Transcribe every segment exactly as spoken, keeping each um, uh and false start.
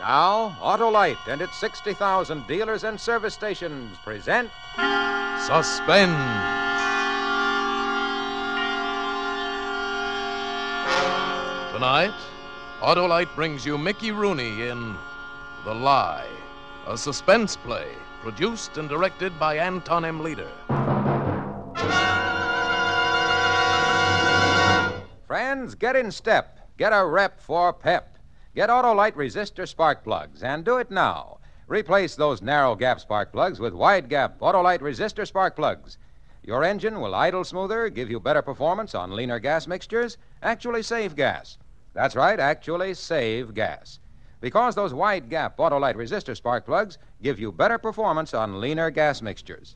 Now, Autolite and its sixty thousand dealers and service stations present... Suspense! Tonight, Autolite brings you Mickey Rooney in The Lie, a suspense play produced and directed by Anton M. Leader. Friends, get in step. Get a rep for pep. Get Autolite resistor spark plugs, and do it now. Replace those narrow gap spark plugs with wide gap Autolite resistor spark plugs. Your engine will idle smoother, give you better performance on leaner gas mixtures, actually save gas. That's right, actually save gas. Because those wide gap Autolite resistor spark plugs give you better performance on leaner gas mixtures.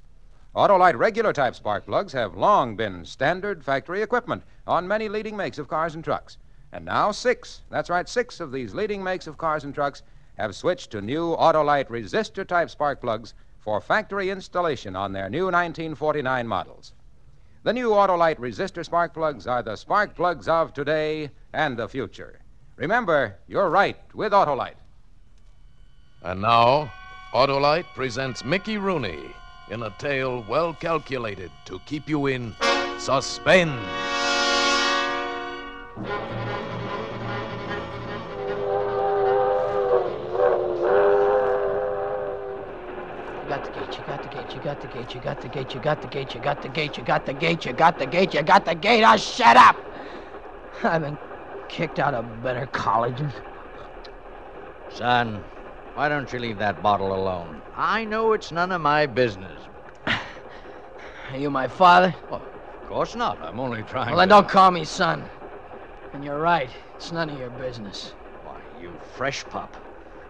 Autolite regular type spark plugs have long been standard factory equipment on many leading makes of cars and trucks. And now six, that's right, six of these leading makes of cars and trucks have switched to new Autolite resistor type spark plugs for factory installation on their new nineteen forty-nine models. The new Autolite resistor spark plugs are the spark plugs of today and the future. Remember, you're right with Autolite. And now, Autolite presents Mickey Rooney in a tale well calculated to keep you in suspense. You got the gate, you got the gate, you got the gate, you got the gate, you got the gate, you got the gate, you got the gate. Oh, shut up! I've been kicked out of better colleges. Son, why don't you leave that bottle alone? I know it's none of my business. Are you my father? Well, of course not. I'm only trying to... Well, then don't call me son. And you're right. It's none of your business. Why, you fresh pup.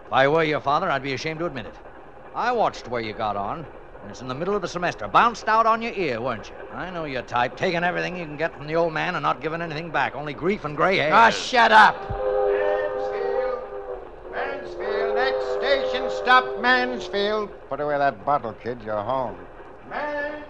If I were your father, I'd be ashamed to admit it. I watched where you got on. And it's in the middle of the semester. Bounced out on your ear, weren't you? I know your type. Taking everything you can get from the old man and not giving anything back. Only grief and gray hair. Ah, shut up! Mansfield! Mansfield! Next station, stop Mansfield! Put away that bottle, kid. You're home. Mansfield!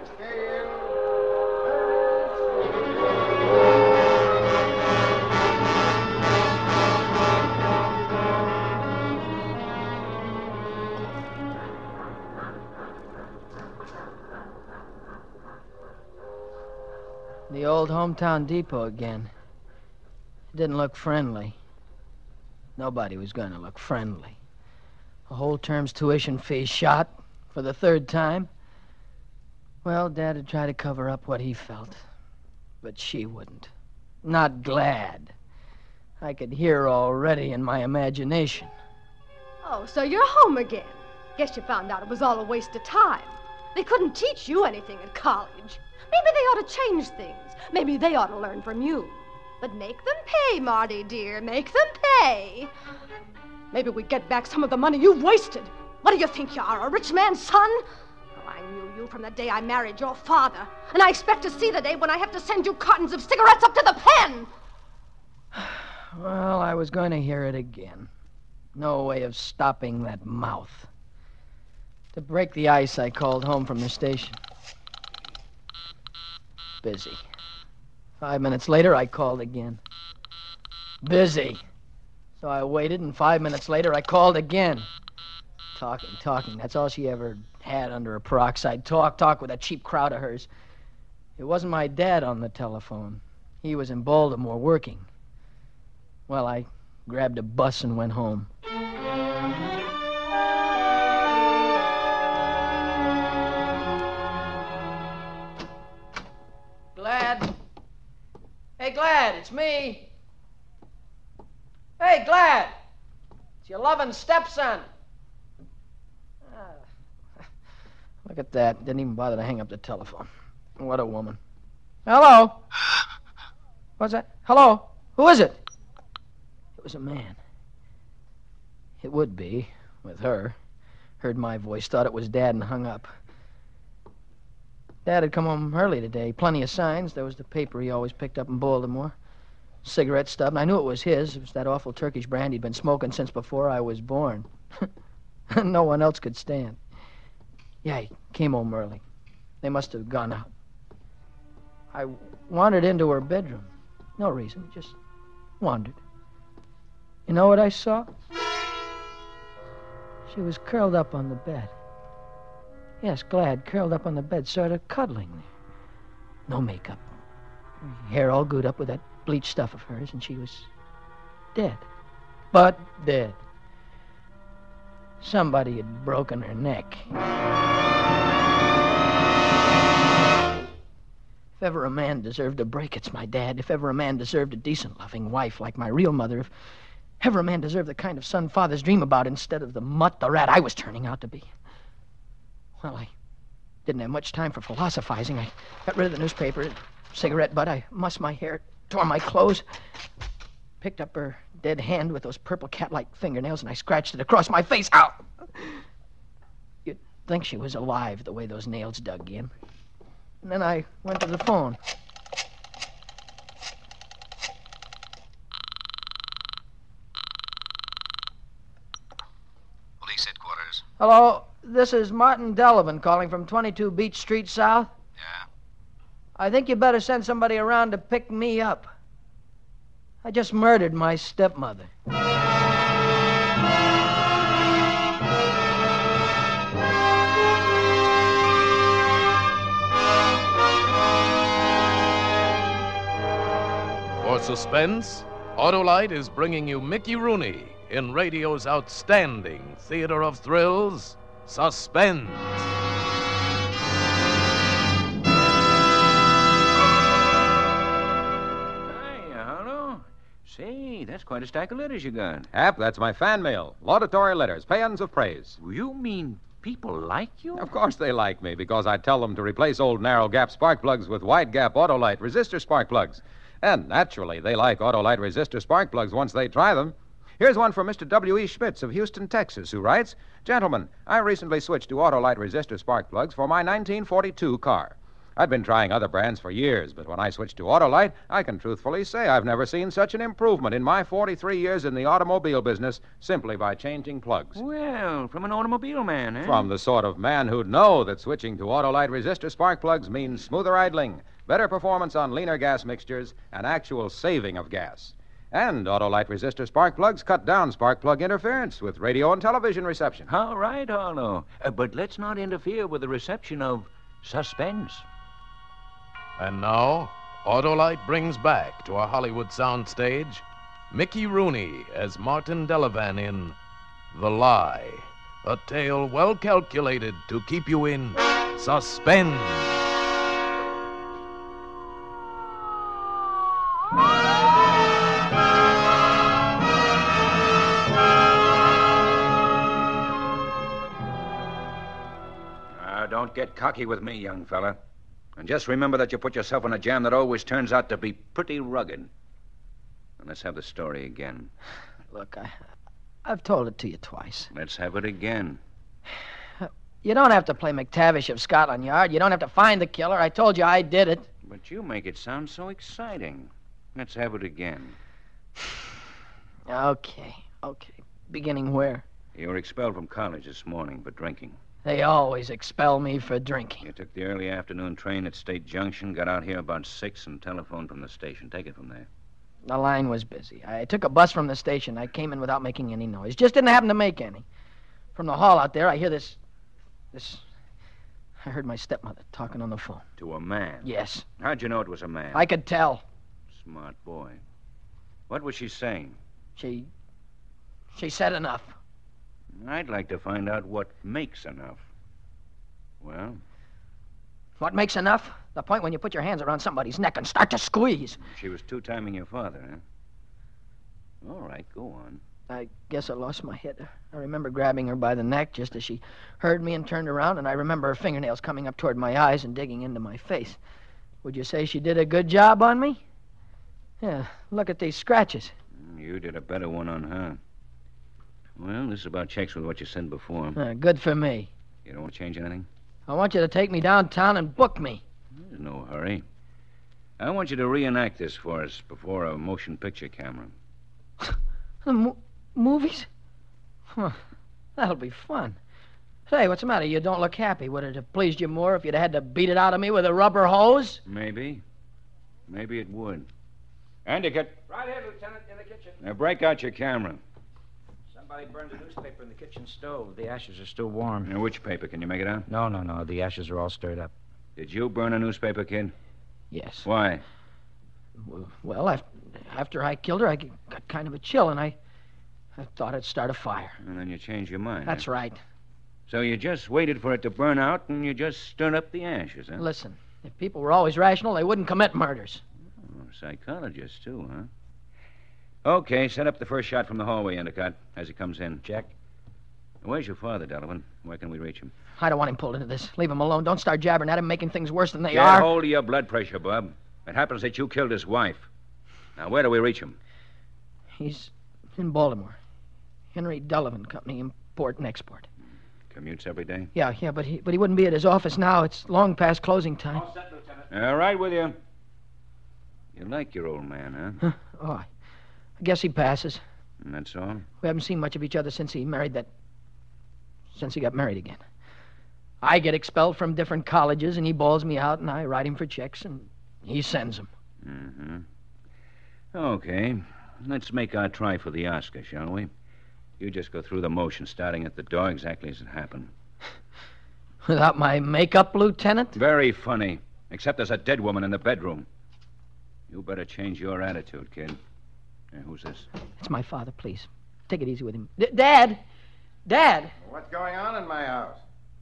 The old hometown depot again. It didn't look friendly. Nobody was going to look friendly. A whole term's tuition fee shot for the third time. Well, Dad would try to cover up what he felt. But she wouldn't. Not Glad. I could hear already in my imagination. Oh, so you're home again. Guess you found out it was all a waste of time. They couldn't teach you anything at college. Maybe they ought to change things. Maybe they ought to learn from you. But make them pay, Marty, dear. Make them pay. Maybe we get back some of the money you've wasted. What do you think you are, a rich man's son? Oh, I knew you from the day I married your father. And I expect to see the day when I have to send you cartons of cigarettes up to the pen. Well, I was going to hear it again. No way of stopping that mouth. To break the ice, I called home from the station. Busy. Five minutes later, I called again. Busy. So I waited, and five minutes later, I called again. Talking, talking. That's all she ever had under her peroxide. Talk, talk with that cheap crowd of hers. It wasn't my dad on the telephone. He was in Baltimore working. Well, I grabbed a bus and went home. Glad. Hey, Glad, it's me. Hey, Glad. It's your loving stepson. Uh, look at that. Didn't even bother to hang up the telephone. What a woman. Hello. What's that? Hello. Who is it? It was a man. It would be, with her. Heard my voice, thought it was Dad, and hung up. Dad had come home early today. Plenty of signs. There was the paper he always picked up in Baltimore. Cigarette stub. And I knew it was his. It was that awful Turkish brand he'd been smoking since before I was born. No one else could stand. Yeah, he came home early. They must have gone out. I wandered into her bedroom. No reason. Just wandered. You know what I saw? She was curled up on the bed. Yes, Glad, curled up on the bed, sort of cuddling there. No makeup. Her hair all glued up with that bleached stuff of hers, and she was dead. But dead. Somebody had broken her neck. If ever a man deserved a break, it's my dad. If ever a man deserved a decent, loving wife like my real mother. If ever a man deserved the kind of son fathers dream about instead of the mutt, the rat I was turning out to be. Well, I didn't have much time for philosophizing. I got rid of the newspaper, cigarette butt. I mussed my hair, tore my clothes, picked up her dead hand with those purple cat-like fingernails, and I scratched it across my face. Ow! You'd think she was alive the way those nails dug in. And then I went to the phone. Police headquarters. Hello, this is Martin Delavan calling from twenty-two Beach Street South. Yeah. I think you better send somebody around to pick me up. I just murdered my stepmother. For Suspense, Autolite is bringing you Mickey Rooney in radio's outstanding theater of thrills, Suspense. Hiya, Otto. Say, that's quite a stack of letters you got. Hap, that's my fan mail. Laudatory letters, paeans of praise. You mean people like you? Of course they like me, because I tell them to replace old narrow-gap spark plugs with wide-gap Autolite resistor spark plugs. And naturally, they like Autolite resistor spark plugs once they try them. Here's one from Mister W E Schmitz of Houston, Texas, who writes, "Gentlemen, I recently switched to Autolite resistor spark plugs for my nineteen forty-two car. I'd been trying other brands for years, but when I switched to Autolite, I can truthfully say I've never seen such an improvement in my forty-three years in the automobile business simply by changing plugs." Well, from an automobile man, eh? From the sort of man who'd know that switching to Autolite resistor spark plugs means smoother idling, better performance on leaner gas mixtures, and actual saving of gas. And Autolite resistor spark plugs cut down spark plug interference with radio and television reception. All right, Arlo. Uh, but let's not interfere with the reception of Suspense. And now, Autolite brings back to our Hollywood soundstage Mickey Rooney as Martin Delavan in The Lie, a tale well calculated to keep you in suspense. Don't get cocky with me, young fella. And just remember that you put yourself in a jam that always turns out to be pretty rugged. And let's have the story again. Look, I, I've told it to you twice. Let's have it again. You don't have to play McTavish of Scotland Yard. You don't have to find the killer. I told you I did it. But you make it sound so exciting. Let's have it again. Okay, okay. Beginning where? You were expelled from college this morning for drinking. They always expel me for drinking. You took the early afternoon train at State Junction, got out here about six, and telephoned from the station. Take it from there. The line was busy. I took a bus from the station. I came in without making any noise. Just didn't happen to make any. From the hall out there, I hear this... this... I heard my stepmother talking on the phone. To a man? Yes. How'd you know it was a man? I could tell. Smart boy. What was she saying? She... she said enough. I'd like to find out what makes enough. Well? What makes enough? The point when you put your hands around somebody's neck and start to squeeze. She was two-timing your father, huh? All right, go on. I guess I lost my head. I remember grabbing her by the neck just as she heard me and turned around, and I remember her fingernails coming up toward my eyes and digging into my face. Would you say she did a good job on me? Yeah, look at these scratches. You did a better one on her. Well, this is about checks with what you said before. Uh, good for me. You don't want to change anything? I want you to take me downtown and book me. There's no hurry. I want you to reenact this for us before a motion picture camera. The mo movies? Huh. That'll be fun. Say, what's the matter? You don't look happy. Would it have pleased you more if you'd had to beat it out of me with a rubber hose? Maybe. Maybe it would. Endicott. Right here, Lieutenant, in the kitchen. Now break out your camera. Somebody burned a newspaper in the kitchen stove. The ashes are still warm. And which paper? Can you make it out? No, no, no. The ashes are all stirred up. Did you burn a newspaper, kid? Yes. Why? Well, after, after I killed her, I got kind of a chill, and I, I thought it'd start a fire. And then you changed your mind. That's eh? right. So you just waited for it to burn out, and you just stirred up the ashes, huh? Listen, if people were always rational, they wouldn't commit murders. Oh, psychologists, too, huh? Okay, set up the first shot from the hallway, Endicott, as he comes in. Check. Where's your father, Delavan? Where can we reach him? I don't want him pulled into this. Leave him alone. Don't start jabbering at him, making things worse than they Get are. Get hold of your blood pressure, Bob. It happens that you killed his wife. Now, where do we reach him? He's in Baltimore. Henry Delavan Company, import and export. Commutes every day? Yeah, yeah, but he but he wouldn't be at his office now. It's long past closing time. All set, Lieutenant. All right with you. You like your old man, huh? huh? Oh, I guess he passes. And that's all? We haven't seen much of each other since he married that... since he got married again. I get expelled from different colleges, and he balls me out, and I write him for checks, and he sends them. Mm-hmm. Okay. Let's make our try for the Oscar, shall we? You just go through the motion, starting at the door exactly as it happened. Without my makeup, Lieutenant? Very funny, except there's a dead woman in the bedroom. You better change your attitude, kid. Now, who's this? It's my father, please. Take it easy with him. D- Dad! Dad! What's going on in my house?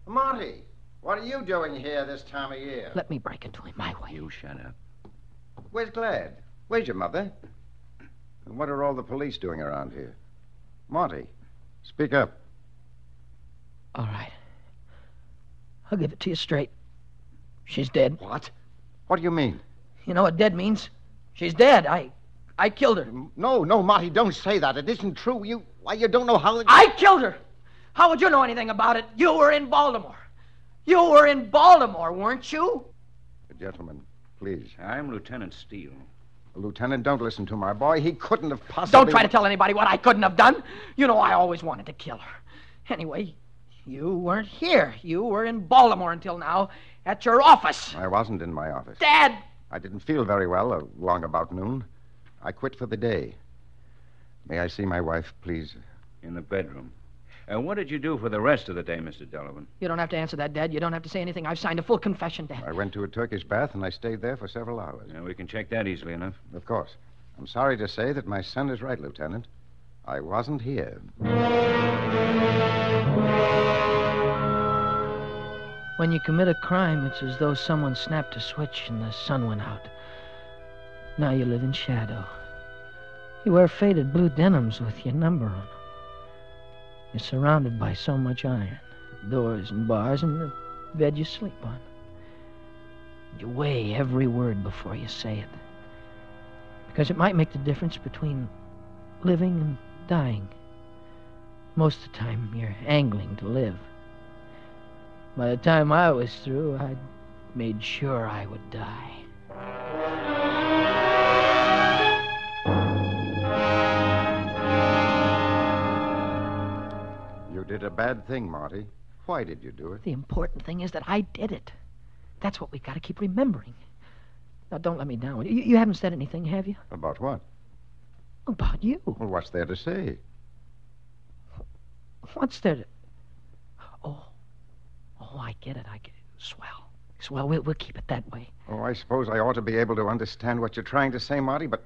Monty, what are you doing here this time of year? Let me break into him my way. You shut up. Where's Glad? Where's your mother? And what are all the police doing around here? Monty, speak up. All right. I'll give it to you straight. She's dead. What? What do you mean? You know what dead means? She's dead. I I killed her. No, no, Monty, don't say that. It isn't true. You, why, you don't know how... It... I killed her! How would you know anything about it? You were in Baltimore. You were in Baltimore, weren't you? Gentlemen, please. I'm Lieutenant Steele. Lieutenant, don't listen to my boy. He couldn't have possibly... Don't try to tell anybody what I couldn't have done. You know I always wanted to kill her. Anyway, you weren't here. You were in Baltimore until now at your office. I wasn't in my office. Dad! I didn't feel very well along about noon. I quit for the day. May I see my wife, please? In the bedroom. And what did you do for the rest of the day, Mister Delavan? You don't have to answer that, Dad. You don't have to say anything. I've signed a full confession, Dad. I went to a Turkish bath, and I stayed there for several hours. Yeah, we can check that easily enough. Of course. I'm sorry to say that my son is right, Lieutenant. I wasn't here. When you commit a crime, it's as though someone snapped a switch and the sun went out. Now you live in shadow. You wear faded blue denims with your number on them. You're surrounded by so much iron, doors and bars, and the bed you sleep on. You weigh every word before you say it, because it might make the difference between living and dying. Most of the time, you're angling to live. By the time I was through, I'd made sure I would die. You did a bad thing, Marty. Why did you do it? The important thing is that I did it. That's what we've got to keep remembering. Now, don't let me down. You, you haven't said anything, have you? About what? About you. Well, what's there to say? What's there to... Oh. Oh, I get it. I get it. Swell. Swell. We'll, we'll keep it that way. Oh, I suppose I ought to be able to understand what you're trying to say, Marty, but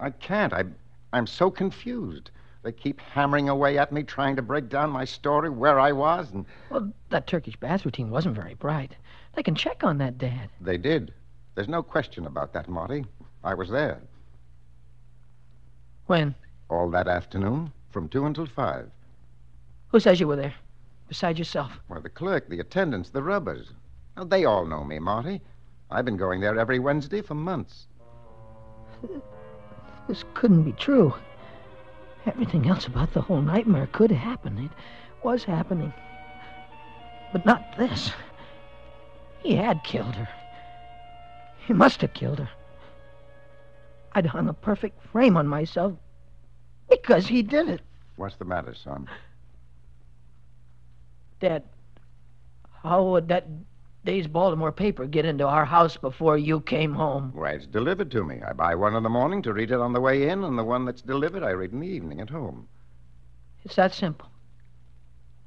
I can't. I, I'm so confused. They keep hammering away at me, trying to break down my story, where I was, and... Well, that Turkish bath routine wasn't very bright. They can check on that, Dad. They did. There's no question about that, Marty. I was there. When? All that afternoon, from two until five. Who says you were there, besides yourself? Well, the clerk, the attendants, the rubbers. Now, they all know me, Marty. I've been going there every Wednesday for months. This couldn't be true. Everything else about the whole nightmare could happen. It was happening. But not this. He had killed her. He must have killed her. I'd hung a perfect frame on myself because he did it. What's the matter, son? Dad, how would that day's Baltimore paper get into our house before you came home? Why, it's delivered to me. I buy one in the morning to read it on the way in, and the one that's delivered I read in the evening at home. It's that simple.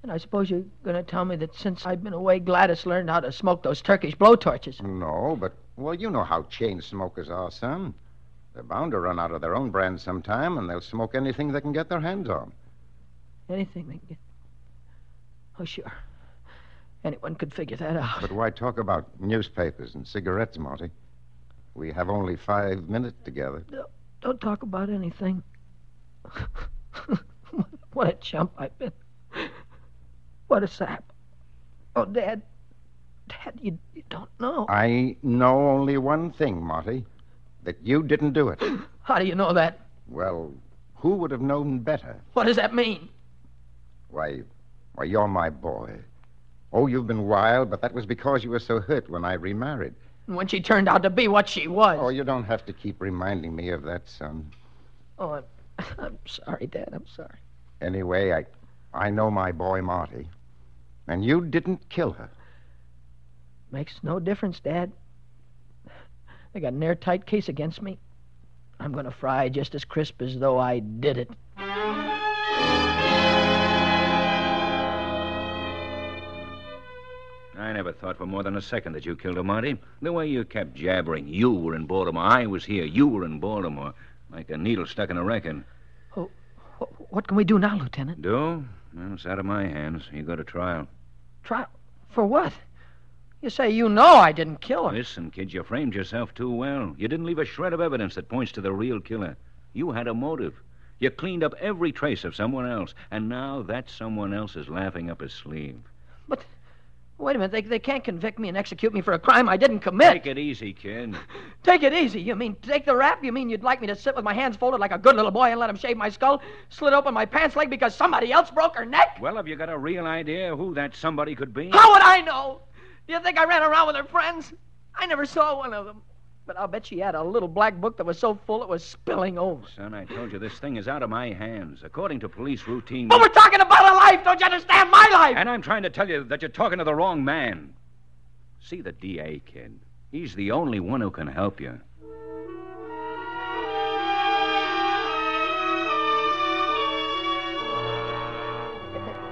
And I suppose you're going to tell me that since I've been away, Gladys learned how to smoke those Turkish blow torches. No, but, well, you know how chain smokers are, son. They're bound to run out of their own brand sometime, and they'll smoke anything they can get their hands on. Anything they can get? Oh, sure. Anyone could figure that out. But why talk about newspapers and cigarettes, Monty? We have only five minutes together. No, don't talk about anything. What a chump I've been. What a sap. Oh, Dad. Dad, you, you don't know. I know only one thing, Monty. That you didn't do it. How do you know that? Well, who would have known better? What does that mean? Why, why, you're my boy. Oh, you've been wild, but that was because you were so hurt when I remarried. And when she turned out to be what she was. Oh, you don't have to keep reminding me of that, son. Oh, I'm, I'm sorry, Dad, I'm sorry. Anyway, I, I know my boy, Marty. And you didn't kill her. Makes no difference, Dad. They got an airtight case against me. I'm going to fry just as crisp as though I did it. I never thought for more than a second that you killed her, Monty. The way you kept jabbering, you were in Baltimore, I was here, you were in Baltimore, like a needle stuck in a record. Oh, what can we do now, Lieutenant? Do? Well, it's out of my hands. You go to trial. Trial? For what? You say you know I didn't kill her. Listen, kid, you framed yourself too well. You didn't leave a shred of evidence that points to the real killer. You had a motive. You cleaned up every trace of someone else, and now that someone else is laughing up his sleeve. But, wait a minute, they, they can't convict me and execute me for a crime I didn't commit. Take it easy, kid. Take it easy? You mean take the rap? You mean you'd like me to sit with my hands folded like a good little boy and let him shave my skull, slit open my pants leg because somebody else broke her neck? Well, have you got a real idea who that somebody could be? How would I know? Do you think I ran around with her friends? I never saw one of them. But I'll bet she had a little black book that was so full it was spilling over. Son, I told you this thing is out of my hands. According to police routine... But we're talking about a life! Don't you understand? My life! And I'm trying to tell you that you're talking to the wrong man. See the D A, kid. He's the only one who can help you.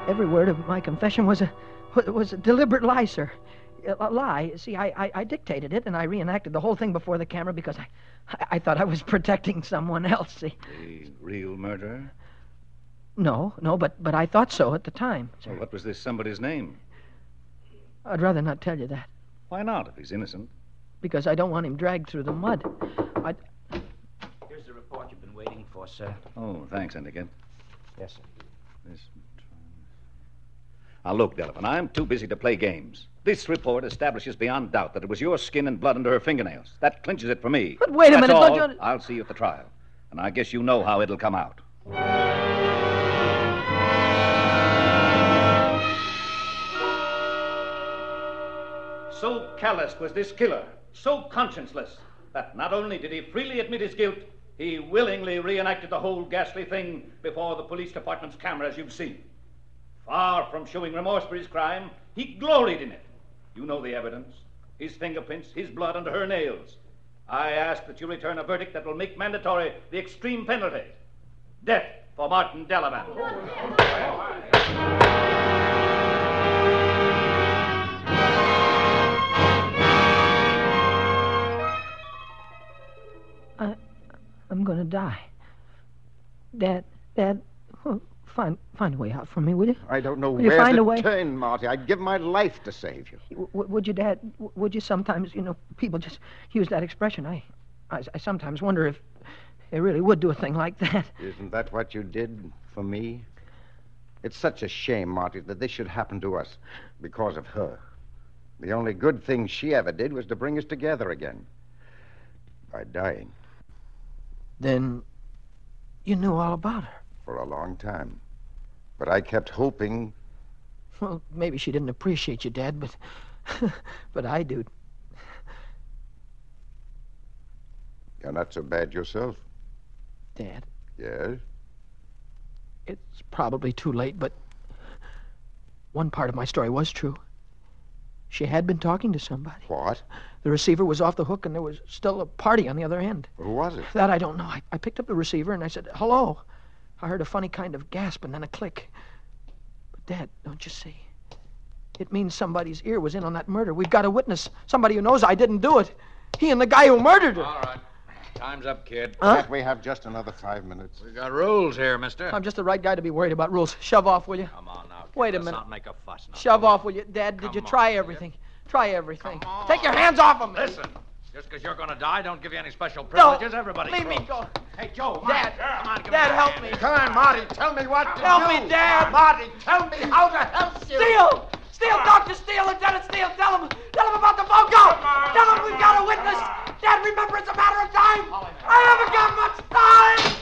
Every word of my confession was a, was a deliberate lie, sir. A lie. See, I, I, I dictated it, and I reenacted the whole thing before the camera because I, I, I thought I was protecting someone else, see. The real murderer? No, no, but, but I thought so at the time, sir. Well, what was this somebody's name? I'd rather not tell you that. Why not, if he's innocent? Because I don't want him dragged through the mud. I'd... Here's the report you've been waiting for, sir. Oh, thanks, Endicott. Yes, sir. This... Now, look, Delavan, I'm too busy to play games. This report establishes beyond doubt that it was your skin and blood under her fingernails. That clinches it for me. But wait a That's minute. All. Don't you... I'll see you at the trial. And I guess you know how it'll come out. So callous was this killer, so conscienceless, that not only did he freely admit his guilt, he willingly reenacted the whole ghastly thing before the police department's cameras you've seen. Far from showing remorse for his crime, he gloried in it. You know the evidence. His fingerprints, his blood under her nails. I ask that you return a verdict that will make mandatory the extreme penalty. Death for Martin Delavan. I, I'm going to die. Dad, Dad... Oh. Find, find a way out for me, will you? I don't know will where to turn, Marty. I'd give my life to save you. W would you, Dad? W would you sometimes, you know, people just use that expression. I, I, I sometimes wonder if they really would do a thing like that. Isn't that what you did for me? It's such a shame, Marty, that this should happen to us because of her. The only good thing she ever did was to bring us together again. By dying. Then you knew all about her? For a long time. But I kept hoping... Well, maybe she didn't appreciate you, Dad, but... but I do. You're not so bad yourself. Dad? Yes? It's probably too late, but... one part of my story was true. She had been talking to somebody. What? The receiver was off the hook, and there was still a party on the other end. Who was it? That I don't know. I, I picked up the receiver, and I said, hello... I heard a funny kind of gasp and then a click. But, Dad, don't you see? It means somebody's ear was in on that murder. We've got a witness, somebody who knows I didn't do it. He and the guy who murdered her. All right. Time's up, kid. Huh? Can't we have just another five minutes? We've got rules here, mister. I'm just the right guy to be worried about rules. Shove off, will you? Come on now, kid. Wait a Let's minute. Not make a fuss now. Shove off, will you? Dad, Come did you on, try everything? Kid. Try everything. Come on. Take your hands off of me. Listen. Just because you're going to die, don't give you any special privileges. No, Everybody leave grows. me go. Hey, Joe, Dad, Dad, come on, give Dad, me help hand. me. Come on, Marty, tell me what to help do. Help me, Dad. Marty, tell me how to help you. Steele, Steele, Doctor Steele, Lieutenant Steele, tell him, tell him about the phone call. Tell him we've got a witness. Dad, remember, it's a matter of time. I haven't got much time.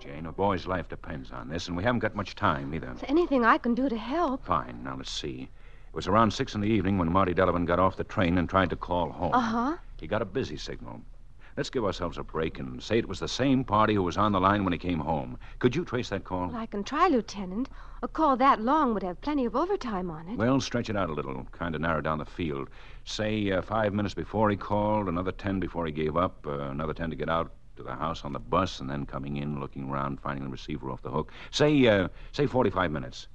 Jane, a boy's life depends on this, and we haven't got much time, either. Is anything I can do to help? Fine. Now, let's see. It was around six in the evening when Marty Delavan got off the train and tried to call home. Uh-huh. He got a busy signal. Let's give ourselves a break and say it was the same party who was on the line when he came home. Could you trace that call? Well, I can try, Lieutenant. A call that long would have plenty of overtime on it. Well, stretch it out a little, kind of narrow down the field. Say uh, five minutes before he called, another ten before he gave up, uh, another ten to get out to the house on the bus, and then coming in, looking around, finding the receiver off the hook. Say, uh, say forty-five minutes.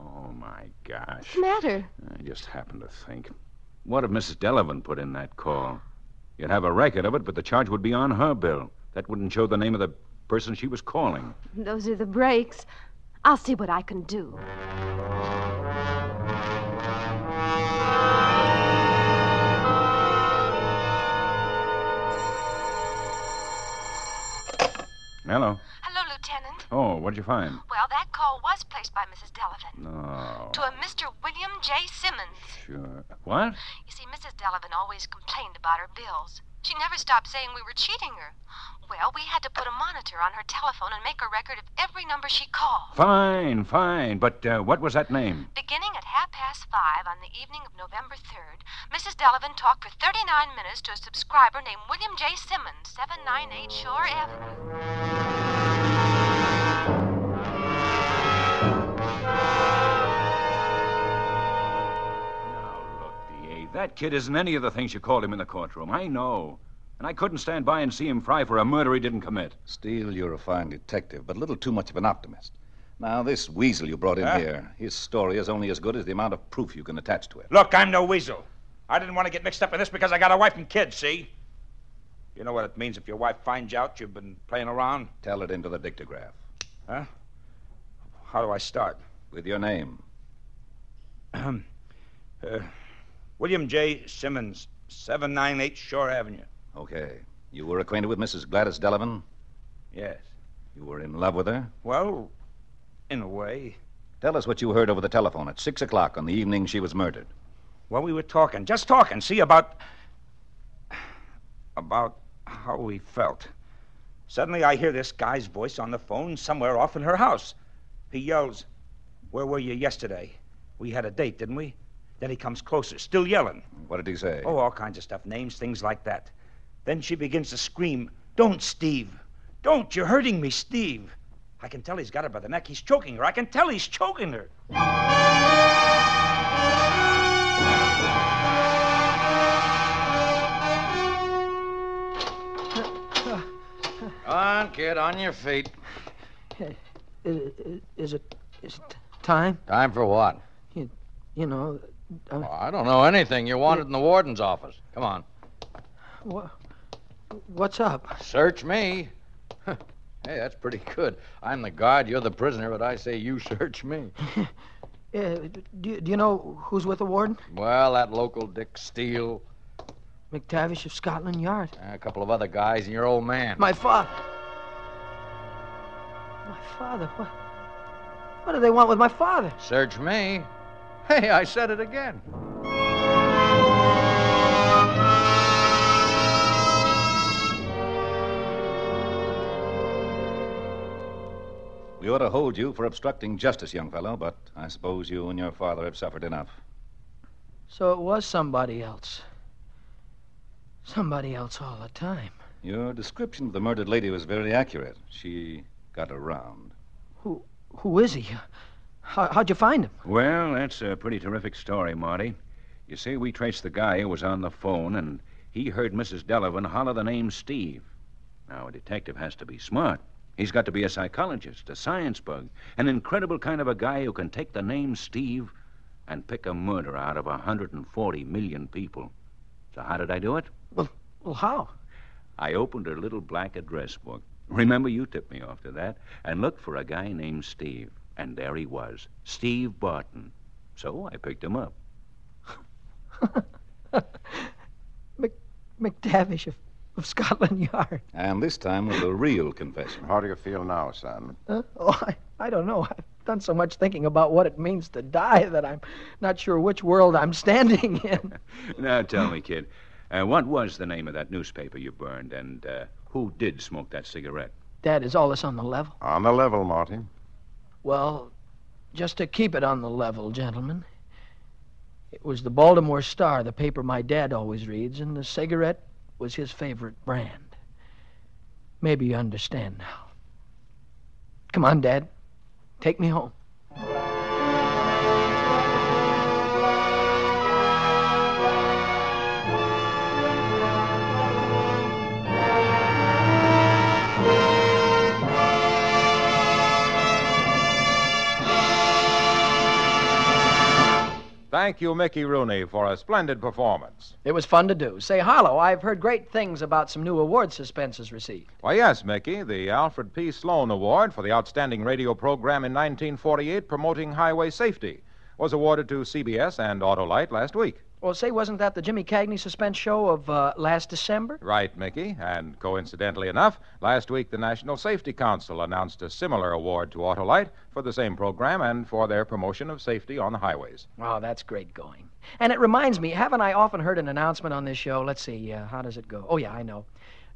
Oh, my gosh. What's the matter? I just happened to think. What if Missus Delavan put in that call? You'd have a record of it, but the charge would be on her bill. That wouldn't show the name of the person she was calling. Those are the breaks. I'll see what I can do. Hello. Hello, Lieutenant. Oh, what did you find? Well, that call was placed by Missus Delavan. No. To a Mister William J. Simmons. Sure. What? You see, Missus Delavan always complained about her bills. She never stopped saying we were cheating her. Well, we had to put a monitor on her telephone and make a record of every number she called. Fine, fine. But uh, what was that name? Beginning at half past five on the evening of November third, Missus Delavan talked for thirty-nine minutes to a subscriber named William J. Simmons, seven ninety-eight Shore Avenue. That kid isn't any of the things you called him in the courtroom. I know. And I couldn't stand by and see him fry for a murder he didn't commit. Steele, you're a fine detective, but a little too much of an optimist. Now, this weasel you brought in huh? here, his story is only as good as the amount of proof you can attach to it. Look, I'm no weasel. I didn't want to get mixed up in this because I got a wife and kids, see? You know what it means if your wife finds out you've been playing around? Tell it into the dictograph. Huh? How do I start? With your name. Um. uh... William J. Simmons, seven ninety-eight Shore Avenue. Okay. You were acquainted with Missus Gladys Delavan? Yes. You were in love with her? Well, in a way. Tell us what you heard over the telephone at six o'clock on the evening she was murdered. Well, we were talking, just talking, see, about... about how we felt. Suddenly I hear this guy's voice on the phone somewhere off in her house. He yells, "Where were you yesterday? We had a date, didn't we?" Then he comes closer, still yelling. What did he say? Oh, all kinds of stuff, names, things like that. Then she begins to scream, "Don't, Steve. Don't, you're hurting me, Steve." I can tell he's got her by the neck. He's choking her. I can tell he's choking her. On, kid, on your feet. Is, is it, is it time? Time for what? You know... Uh, oh, I don't know anything. You're wanted uh, in the warden's office. Come on. Wha- what's up? Search me. Hey, that's pretty good. I'm the guard, you're the prisoner, but I say you search me. uh, do, do you know who's with the warden? Well, that local Dick Steele. McTavish of Scotland Yard. And a couple of other guys and your old man. My father. My father? What? What do they want with my father? Search me. Hey, I said it again. We ought to hold you for obstructing justice, young fellow, but I suppose you and your father have suffered enough. So it was somebody else. Somebody else all the time. Your description of the murdered lady was very accurate. She got around. Who, who is he? How, how'd you find him? Well, that's a pretty terrific story, Marty. You see, we traced the guy who was on the phone, and he heard Missus Delavan holler the name Steve. Now, a detective has to be smart. He's got to be a psychologist, a science bug, an incredible kind of a guy who can take the name Steve and pick a murderer out of one hundred forty million people. So how did I do it? Well, well, how? I opened her little black address book. Remember, you tipped me off to that, and looked for a guy named Steve. And there he was, Steve Barton. So I picked him up. Mc- McTavish of, of Scotland Yard. And this time with a real confession. How do you feel now, son? Uh, oh, I, I don't know. I've done so much thinking about what it means to die that I'm not sure which world I'm standing in. Now, tell me, kid, uh, what was the name of that newspaper you burned, and uh, who did smoke that cigarette? Dad, is all this on the level? On the level, Marty. Well, just to keep it on the level, gentlemen... It was the Baltimore Star, the paper my dad always reads, and the cigarette was his favorite brand. Maybe you understand now. Come on, Dad. Take me home. Thank you, Mickey Rooney, for a splendid performance. It was fun to do. Say, Harlow, I've heard great things about some new awards Suspense has received. Why, yes, Mickey. The Alfred P. Sloan Award for the Outstanding Radio Program in nineteen forty-eight promoting highway safety was awarded to C B S and Autolite last week. Well, say, wasn't that the Jimmy Cagney Suspense show of uh, last December? Right, Mickey. And coincidentally enough, last week the National Safety Council announced a similar award to Autolite for the same program and for their promotion of safety on the highways. Wow, that's great going. And it reminds me, haven't I often heard an announcement on this show? Let's see, uh, how does it go? Oh, yeah, I know.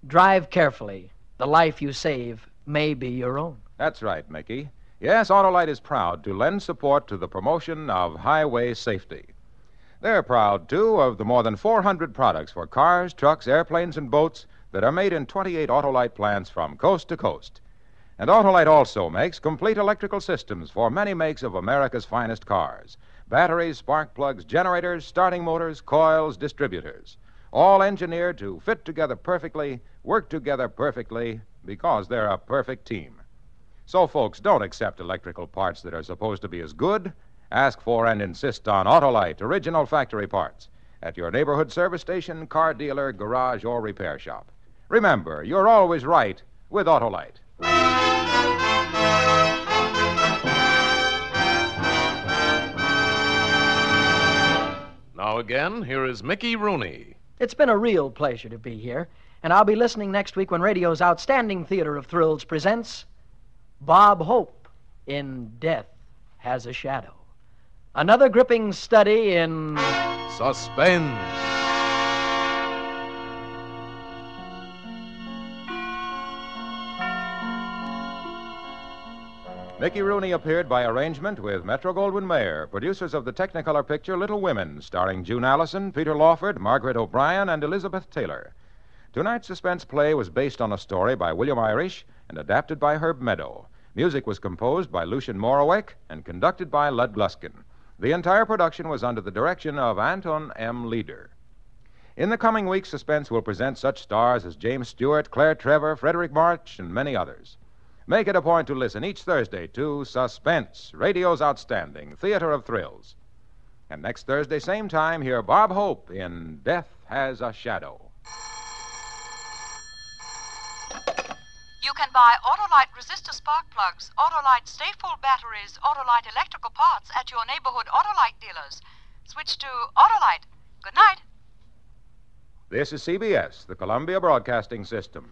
Drive carefully. The life you save may be your own. That's right, Mickey. Yes, Autolite is proud to lend support to the promotion of highway safety. They're proud, too, of the more than four hundred products for cars, trucks, airplanes, and boats that are made in twenty-eight Autolite plants from coast to coast. And Autolite also makes complete electrical systems for many makes of America's finest cars. Batteries, spark plugs, generators, starting motors, coils, distributors. All engineered to fit together perfectly, work together perfectly, because they're a perfect team. So, folks, don't accept electrical parts that are supposed to be as good. Ask for and insist on Autolite original factory parts at your neighborhood service station, car dealer, garage, or repair shop. Remember, you're always right with Autolite. Now again, here is Mickey Rooney. It's been a real pleasure to be here, and I'll be listening next week when radio's Outstanding Theater of Thrills presents Bob Hope in Death Has a Shadow. Another gripping study in... suspense. Mickey Rooney appeared by arrangement with Metro-Goldwyn-Mayer, producers of the Technicolor picture Little Women, starring June Allison, Peter Lawford, Margaret O'Brien, and Elizabeth Taylor. Tonight's suspense play was based on a story by William Irish and adapted by Herb Meadow. Music was composed by Lucien Moravec and conducted by Lud Gluskin. The entire production was under the direction of Anton M. Leader. In the coming week, Suspense will present such stars as James Stewart, Claire Trevor, Frederick March, and many others. Make it a point to listen each Thursday to Suspense, radio's Outstanding Theater of Thrills. And next Thursday, same time, hear Bob Hope in Death Has a Shadow. You can buy Autolite resistor spark plugs, Autolite stay-full batteries, Autolite electrical parts at your neighborhood Autolite dealers. Switch to Autolite. Good night. This is C B S, the Columbia Broadcasting System.